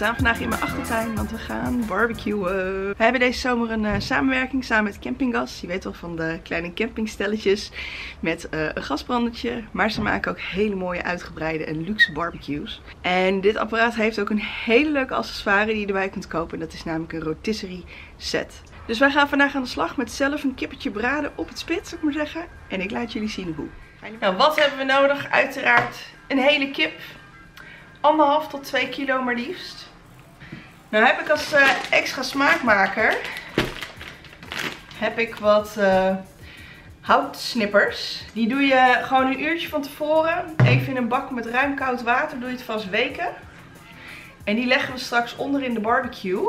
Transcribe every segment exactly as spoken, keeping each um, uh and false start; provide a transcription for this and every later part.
staan vandaag in mijn achtertuin, want we gaan barbecuen. We hebben deze zomer een uh, samenwerking samen met Campinggas. Je weet wel van de kleine campingstelletjes met uh, een gasbrandertje. Maar ze maken ook hele mooie uitgebreide en luxe barbecues. En dit apparaat heeft ook een hele leuke accessoire die je erbij kunt kopen. En dat is namelijk een rotisserie set. Dus wij gaan vandaag aan de slag met zelf een kippetje braden op het spit, zou ik maar zeggen. En ik laat jullie zien hoe. Nou, wat hebben we nodig? Uiteraard een hele kip. Anderhalf tot twee kilo maar liefst. Nou heb ik als uh, extra smaakmaker heb ik wat uh, houtsnippers. Die doe je gewoon een uurtje van tevoren. Even in een bak met ruim koud water. Doe je het vast weken. En die leggen we straks onder in de barbecue.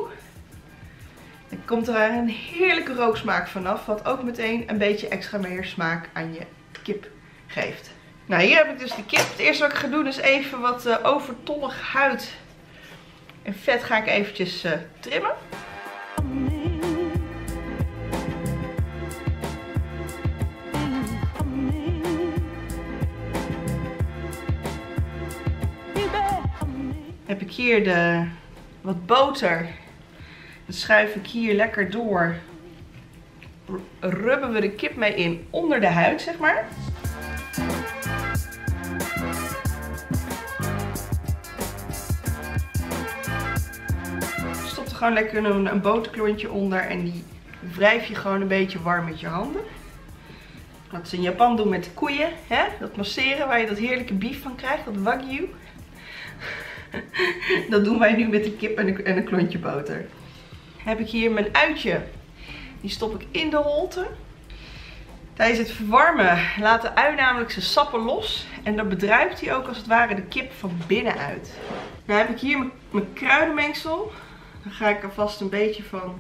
Dan komt er een heerlijke rooksmaak vanaf. Wat ook meteen een beetje extra meer smaak aan je kip geeft. Nou, hier heb ik dus de kip. Het eerste wat ik ga doen is even wat uh, overtollig huid en vet ga ik eventjes uh, trimmen. Heb ik hier de, wat boter. Dat schuif ik hier lekker door. Rubben we de kip mee in onder de huid, zeg maar. Gewoon lekker een, een boterklontje onder en die wrijf je gewoon een beetje warm met je handen. Wat ze in Japan doen met de koeien, hè? Dat masseren waar je dat heerlijke bief van krijgt, dat wagyu. Dat doen wij nu met de kip en een, en een klontje boter. Heb ik hier mijn uitje, die stop ik in de holte. Tijdens het verwarmen laat de ui namelijk zijn sappen los en dan bedruipt hij ook als het ware de kip van binnenuit. Dan heb ik hier mijn, mijn kruidenmengsel. Dan ga ik er vast een beetje van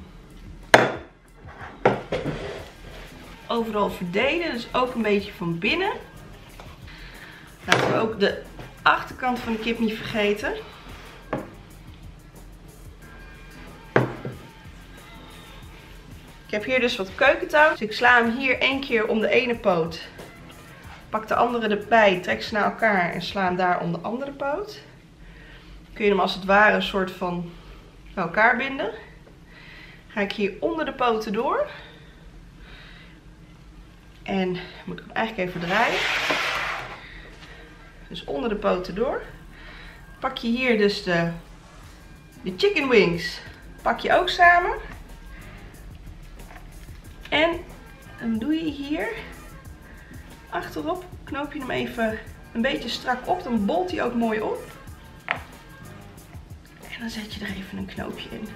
overal verdelen. Dus ook een beetje van binnen. Laten we ook de achterkant van de kip niet vergeten. Ik heb hier dus wat keukentouw. Dus ik sla hem hier één keer om de ene poot. Pak de andere erbij, trek ze naar elkaar en sla hem daar om de andere poot. Dan kun je hem als het ware een soort van bij elkaar binden. Ga ik hier onder de poten door. En moet ik hem eigenlijk even draaien. Dus onder de poten door. Pak je hier dus de, de chicken wings. Pak je ook samen. En dan doe je hier achterop. Knoop je hem even een beetje strak op. Dan bolt hij ook mooi op. Dan zet je er even een knoopje in.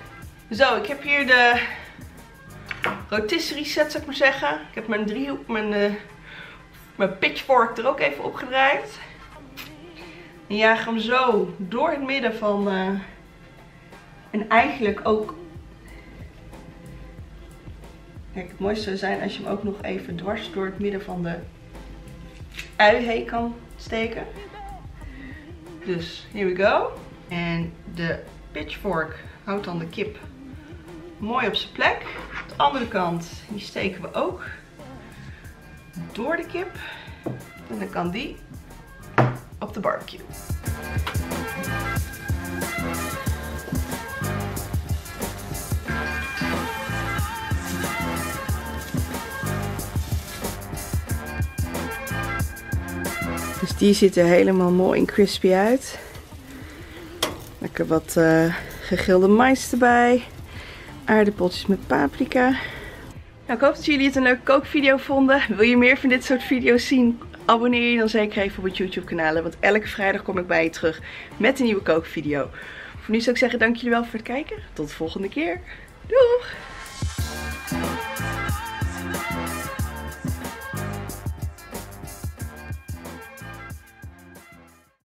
Zo, ik heb hier de rotisserie set, zou ik maar zeggen. Ik heb mijn driehoek, mijn, uh, mijn pitchfork er ook even opgedraaid. En jaag hem zo door het midden van... Uh, en eigenlijk ook... Kijk, het mooiste zou zijn als je hem ook nog even dwars door het midden van de ui heen kan steken. Dus, here we go. En de pitchfork houdt dan de kip mooi op zijn plek. De andere kant, die steken we ook door de kip. En dan kan die op de barbecue. Dus die ziet er helemaal mooi en crispy uit. Lekker wat uh, gegrilde mais erbij. Aardappeltjes met paprika. Nou, ik hoop dat jullie het een leuke kookvideo vonden. Wil je meer van dit soort video's zien? Abonneer je dan zeker even op het YouTube kanaal. Want elke vrijdag kom ik bij je terug met een nieuwe kookvideo. Voor nu zou ik zeggen, dank jullie wel voor het kijken. Tot de volgende keer. Doeg!